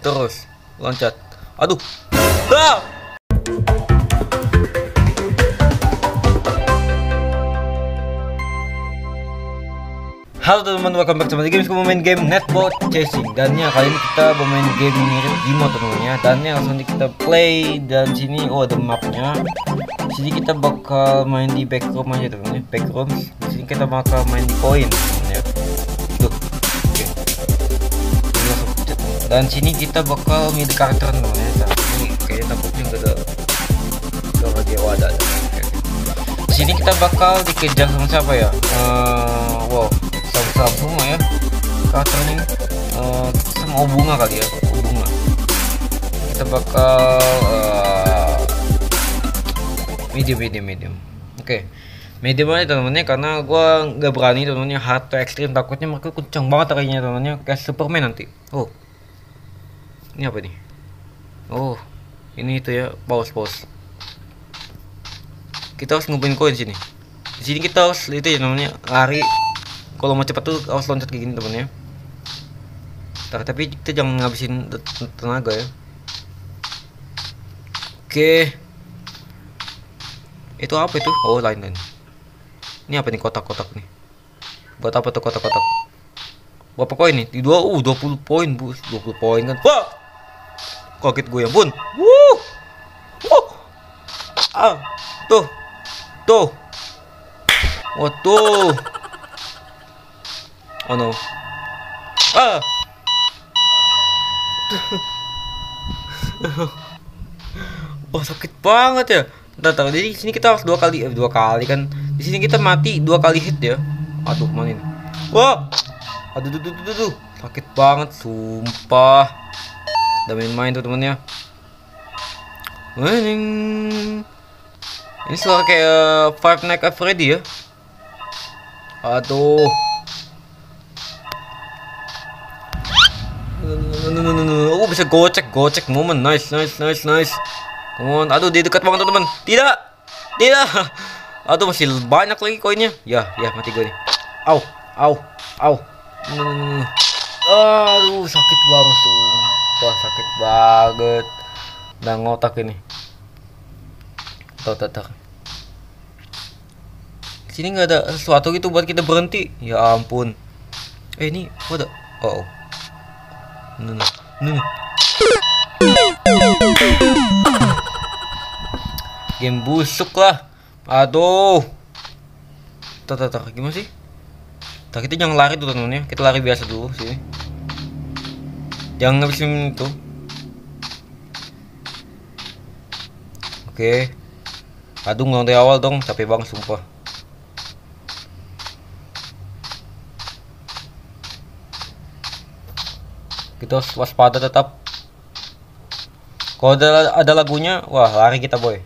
terus loncat. Aduh. Ah! Halo teman-teman, welcome back to my game. Kita mau main game Nextbot Chasing. Dan ya, kali ini kita mau main game mirip Gimo tentunya. Dan ya, langsung kita play. Dan sini, oh ada mapnya. Sini kita bakal main di backroom aja teman-teman. Backroom. Sini kita bakal main di point. Dan sini kita bakal milih karakter namanya. Ini kayaknya takutnya nggak ada. Kalau dia wadah. Sini kita bakal dikejar sama siapa ya? Wow, sama ya. Karakternya sama Obunga kali ya. Obunga. Kita bakal medium. Oke. Medium aja teman-temannya, karena gua nggak berani teman-temannya hard to extreme, takutnya mereka kencang banget tarinya teman-temannya kayak Superman nanti. Oh. Ini apa nih? Oh, ini itu ya, pause. Kita harus ngumpulin koin sini. Di sini kita harus itu ya namanya lari. Kalau mau cepat tuh harus loncat kayak gini teman ya. Tapi kita jangan ngabisin tenaga ya. Oke. Itu apa itu? Oh, lain. Ini apa nih kotak-kotak nih? Buat apa tuh kotak-kotak? Berapa koin nih? Di 20 poin, Bu. 20 poin kan. Wah! Kaget gue ya bun. Ah, tuh. Oh, tuh. Oh no. Ah. Oh, sakit banget ya. Entar jadi di sini kita harus dua kali kan. Di sini kita mati 2 kali hit ya. Aduh, mana ini? Wah. Aduh. Sakit banget sumpah. Udah main-main tuh temennya. Ini suara kayak Five Nights at Freddy ya. Aduh. Oh, bisa gocek momen. Nice. Come on. Aduh, dia dekat banget teman. Tidak. Aduh, masih banyak lagi koinnya. Ya, mati gue nih. Au. Aduh, sakit banget tuh. Wah, sakit banget. Dan ngotak ini. Tuh. Sini nggak ada sesuatu gitu buat kita berhenti. Ya ampun. Ini ada. Oh. No. Game busuk lah. Aduh. Tuh. Gimana sih? Tuh, kita jangan lari tuh teman-teman ya. Kita lari biasa dulu sini. Jangan ngabisin itu. Oke. Aduh, ngulang dari awal dong, capek banget sumpah. Kita harus waspada tetap. Kalau ada lagunya, wah lari kita boy.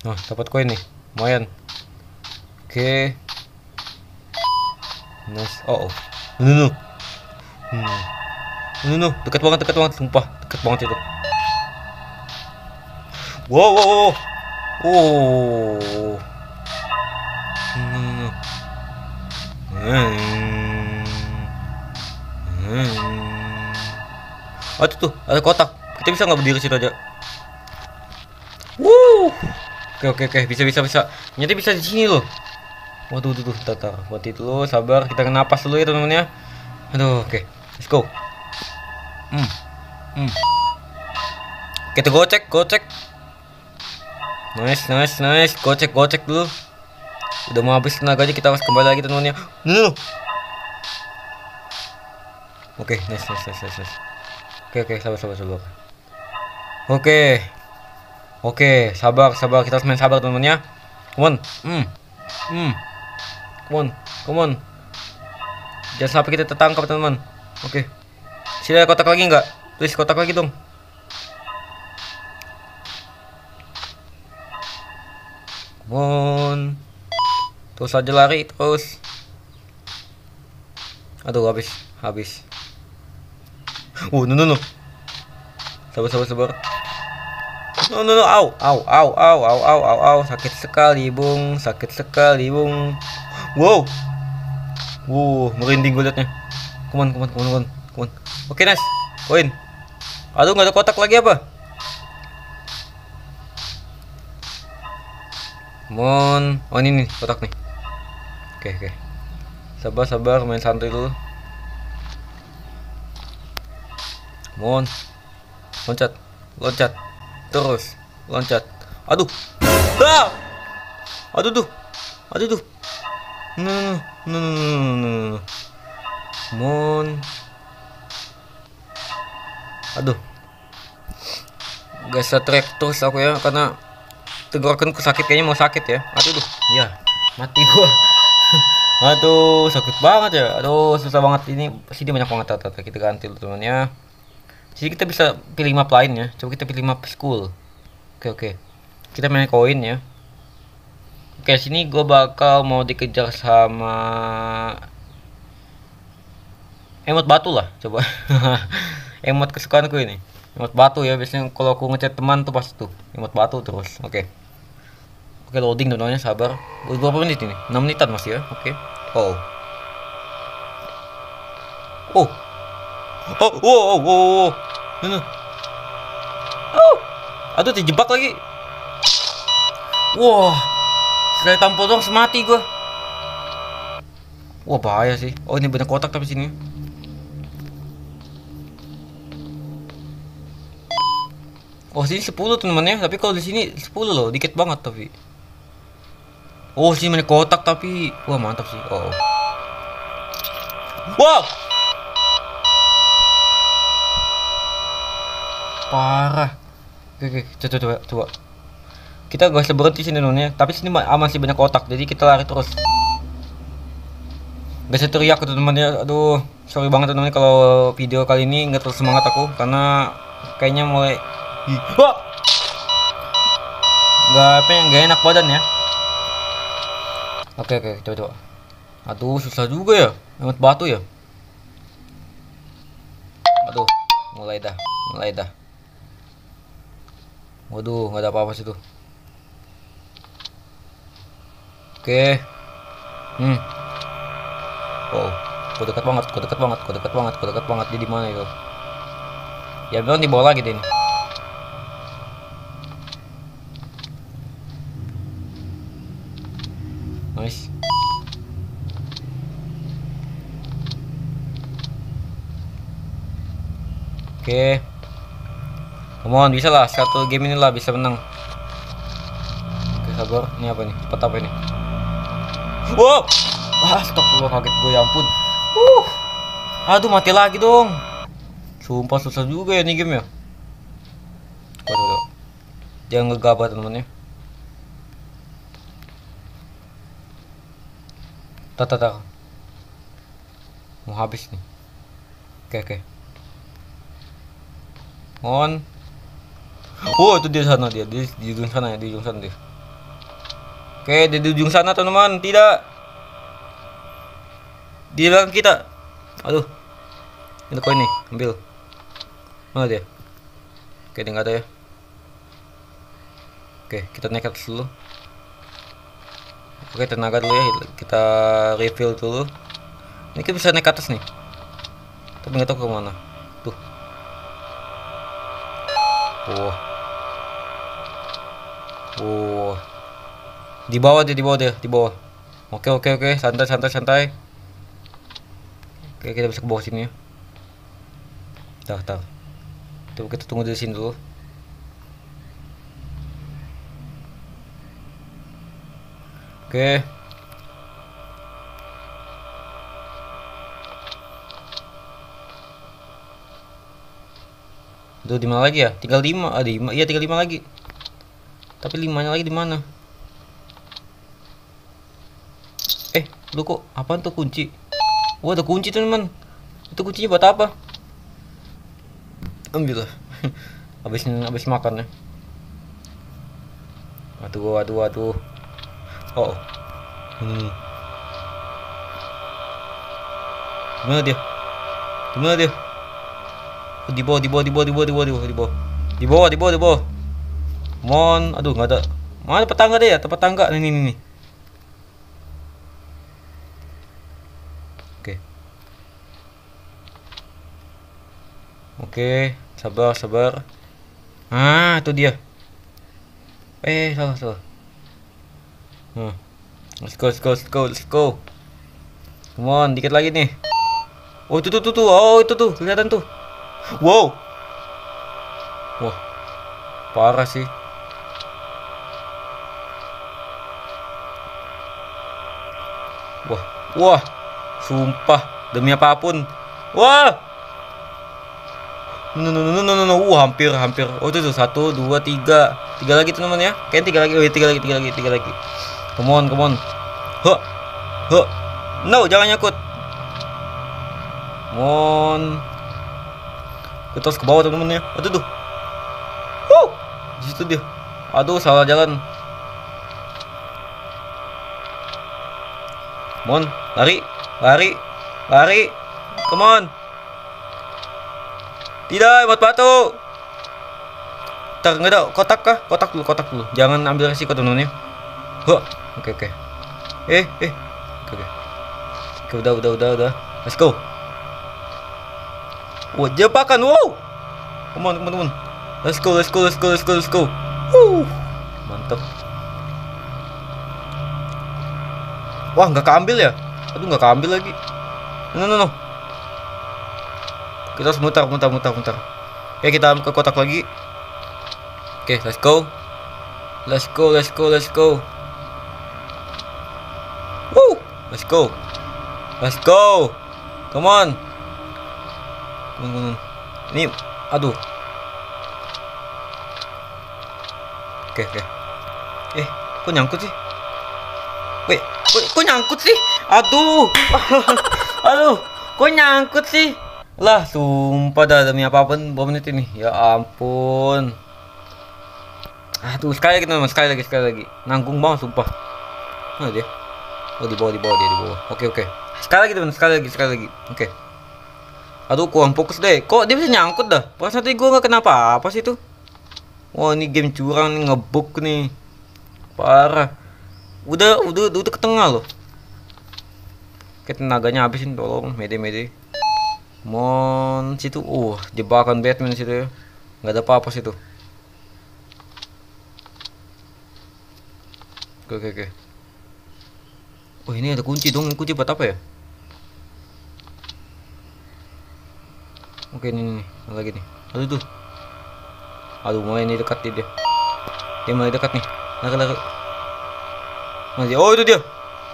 Nah, dapat koin nih, lumayan. Oke. Nice. Oh. No. Dekat banget, sumpah. Dekat banget itu. Wow. Oh. No. Aduh tuh, ada kotak. Kita bisa nggak berdiri situ aja? Oke, bisa. Ternyata bisa di sini loh. Waduh, tuh tatar. Buat itu lo sabar, kita napas dulu ya teman-teman ya. Aduh, oke. Let's go. Kita gocek. Nice. Gocek dulu. Udah mau habis tenaganya, kita harus kembali lagi teman-teman ya. Oke, nice. Oke, sabar. Oke, sabar. Kita harus main sabar teman-teman ya. Come on. Jangan sampai kita tertangkap teman-teman. Oke. Sini ada kotak lagi nggak? Please kotak lagi dong. Come on. Terus aja lari terus. Aduh, habis. No. Sabar. No, au, sakit sekali bung, wow, merinding gue liatnya. Come on. Oke, nice, koin. Aduh, nggak ada kotak lagi apa? Mon, oh ini nih kotak nih. Oke. Sabar, main santai dulu. Mon, loncat. Terus loncat. Aduh. Ah! Aduh tuh. No. Mon. Aduh. Guys, track terus aku ya karena tenggorokan ku sakit, kayaknya mau sakit ya. Aduh tuh. Ya, mati gua. Aduh, sakit banget ya. Aduh, susah banget ini. Sini banyak banget tata. Kita ganti dulu temannya. Jadi kita bisa pilih map lain ya. Coba kita pilih map school. Oke. Kita main koin ya. Oke, sini gue bakal mau dikejar sama emot batu lah. Coba emot kesukaanku ini. Emot batu ya. Biasanya kalau aku ngechat teman tuh pasti tuh emot batu terus. Oke, loading dong, sabar. Berapa menit ini? 6 menitan masih ya. Oke. Oh. Aduh, terjebak lagi. Wah, setelah tampol dong semati gua. Wah, bahaya sih. Oh, ini banyak kotak tapi sini. Oh, sini 10 teman-teman ya, tapi kalau di sini 10 loh, dikit banget tapi. Oh, sini banyak kotak tapi wah mantap sih. Oh. Wow. Parah. Oke, coba. Kita gak usah berhenti sini nonnya, tapi sini masih banyak kotak. Jadi kita lari terus. Gak usah teriak tuh teman ya. Aduh, sorry banget teman kalau video kali ini nggak terlalu semangat aku karena kayaknya mulai nggak enak badan ya. Oke, coba. Aduh, susah juga ya. Emot batu ya. Aduh, mulai dah. Waduh, nggak ada apa-apa sih tuh. Oke. Oh, kok dekat banget. Dia di mana itu? Ya belum di bawah lagi deh ini. Nice. Oke. Mohon bisa lah, satu game ini lah bisa menang. Oke, sabar. Ini apa nih? Peta apa ini? Wow! Astagfirullah, kaget gue, ya ampun. Aduh, mati lagi dong. Sumpah susah juga ya ini game ya. Waduh. Jangan gegabah teman-teman ya. Tata. Mau habis nih. Oke. On. Oh, itu di sana dia. Di ujung sana ya, di ujung sana dia. Oke, di ujung sana teman-teman. Tidak. Di belakang kita. Aduh. Ini koin nih, ambil. Mana dia? Oke, dia nggak ada ya. Oke, kita naik atas dulu. Oke, tenaga dulu ya. Kita refill dulu. Ini kita bisa naik atas nih. Tapi nggak tahu ke mana. Tuh. Oh. Di bawah dia. Oke. Santai. Oke, kita bisa ke bawah sini ya. Tar. Coba kita tunggu di sini dulu. Oke. Tuh, di mana lagi ya? Tinggal 5. Iya, tinggal 5 lagi. Tapi 5-nya lagi di mana? Lu kok apaan tuh kunci? Wah, ada kunci teman. Itu kuncinya buat apa? Ambil lah. Habis makan ya. Aduh. Oh. Gimana dia? Di bawah. Mon, aduh nggak ada. Mana petangga deh ya, tempat tangga nih. Oke, sabar. Ah, itu dia. Salah. Let's go. Come on, dikit lagi nih. Oh, itu tuh. Oh, itu tuh, kelihatan tuh. Wow. Wah. Parah sih. Wah. Sumpah, demi apapun. Wah. No. Hampir. Oh, itu tuh 1, 2, 3. 3 lagi tuh teman ya. Kayaknya 3 lagi. Come on. Huh. No, jangan nyakut. Come on. Kita harus ke bawah teman-teman ya. Aduh tuh. Di situ dia. Aduh, salah jalan. Come on, lari. Come on. Tidak, buat batu. Ntar nggak ada kotak kah? Kotak dulu. Jangan ambil resiko teman-teman ya. Oke. Oke. Udah. Let's go. Wah, jebakan. Wow. Come on. Let's go. Mantap. Wah, nggak keambil ya? Aduh, nggak keambil lagi. No. Kita harus mutar. Oke, kita ke kotak lagi. Oke, let's go. Woo, let's go. Come on. Ini, aduh. Oke. Kok nyangkut sih? Wait, kok nyangkut sih? Aduh. Kok nyangkut sih? Lah, sumpah dah, demi apapun bom menit ini. Ya ampun. Aduh, sekali lagi. Nanggung banget sumpah. Mana dia? Oh, di bawah. Oke. Sekali lagi teman. Oke. Aduh, kurang fokus deh. Kok dia bisa nyangkut dah? Perasaan tadi gua nggak kenapa apa sih itu? Wah, ini game curang nih, ngebug nih. Parah. Udah ke tengah loh. Oke, tenaganya habisin tolong, mede. Mon situ, jebakan Batman situ ya. Nggak ada apa-apa situ. Oke. Oh, ini ada kunci dong. Kunci buat apa ya? Oke, ini lagi nih. Aduh tuh. Aduh, mulai ini dekat dia. Dia mulai dekat nih. Lari. Masih. Oh, itu dia.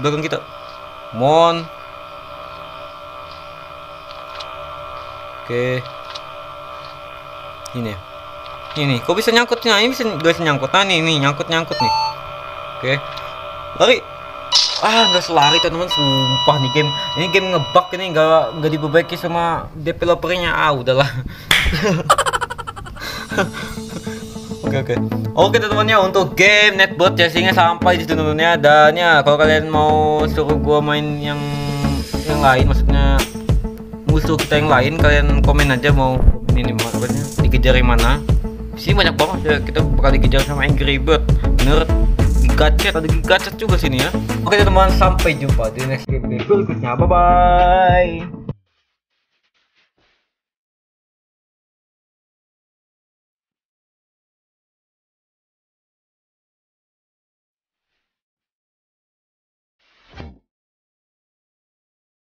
Belakang kita. Mon. Oke. Ini. Ini. Kok bisa nyangkutnya? Ini bisa nyangkut. Nah, ini nyangkut nih. Oke. Lari. Nggak selari teman-teman, sumpah nih game. Ini game ngebug ini, nggak diperbaiki sama developernya. Udahlah. Oke. Oke teman-teman ya, untuk game Nextbot Chasing sampai di situ teman-teman ya. Dan ya, kalau kalian mau suruh gua main yang lain, maksudnya musuh kita yang lain, kalian komen aja mau ini maksudnya dikejar yang mana. Sini banyak banget ya, kita bakal dikejar sama Angry Bird, bener, Giga chat juga sini ya. Oke teman, sampai jumpa di next game berikutnya. Bye bye.